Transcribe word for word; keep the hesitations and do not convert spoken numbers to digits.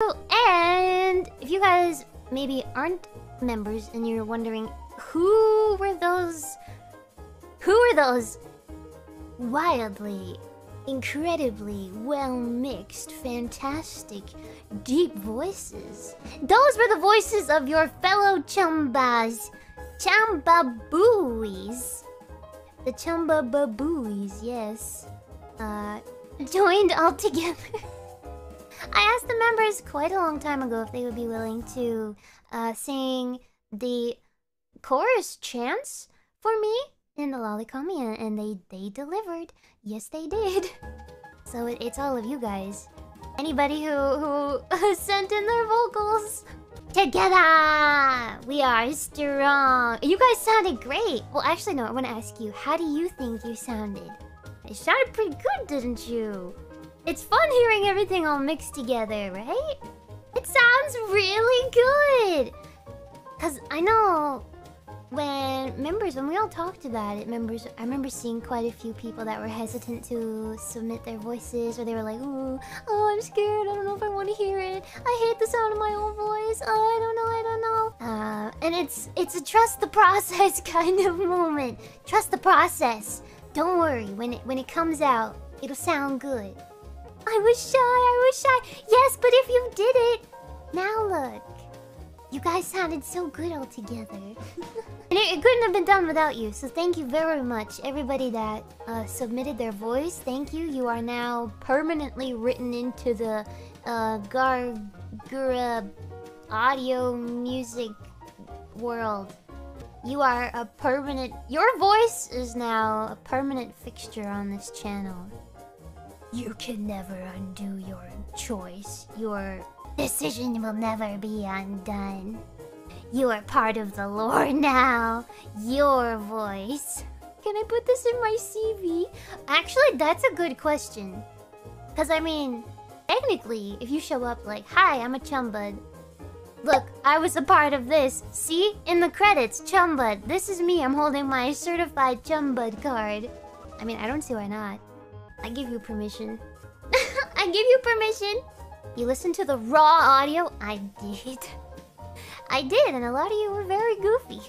Oh, and if you guys maybe aren't members and you're wondering who were those, who were those wildly, incredibly well-mixed, fantastic, deep voices. Those were the voices of your fellow Chumbas. Chumbababooies. The Chumbababooies, yes. Uh, joined all together. I asked the members quite a long time ago if they would be willing to uh, sing the chorus chants for me in the Lolicomia, and they, they delivered. Yes, they did. So it, it's all of you guys. Anybody who, who sent in their vocals. Together, we are strong. You guys sounded great. Well, actually, no, I want to ask you, how do you think you sounded? You sounded pretty good, didn't you? It's fun hearing everything all mixed together, right? It sounds really good! Because I know when members, when we all talked about it, members, I remember seeing quite a few people that were hesitant to submit their voices, or they were like, ooh, oh, I'm scared, I don't know if I want to hear it. I hate the sound of my own voice. Oh, I don't know, I don't know. Uh, and it's, it's a trust the process kind of moment. Trust the process. Don't worry, when it, when it comes out, it'll sound good. I was shy, I was shy. Yes, but if you did it, now look. You guys sounded so good all together. And it, it couldn't have been done without you, so thank you very much. Everybody that uh, submitted their voice, thank you. You are now permanently written into the uh, Gargura audio music world. You are a permanent... Your voice is now a permanent fixture on this channel. You can never undo your choice. Your decision will never be undone. You are part of the lore now. Your voice. Can I put this in my C V? Actually, that's a good question. Because, I mean, technically, if you show up like, hi, I'm a Chumbud. Look, I was a part of this. See? In the credits, Chumbud. This is me. I'm holding my certified Chumbud card. I mean, I don't see why not. I give you permission. I give you permission. You listened to the raw audio? I did. I did, and a lot of you were very goofy.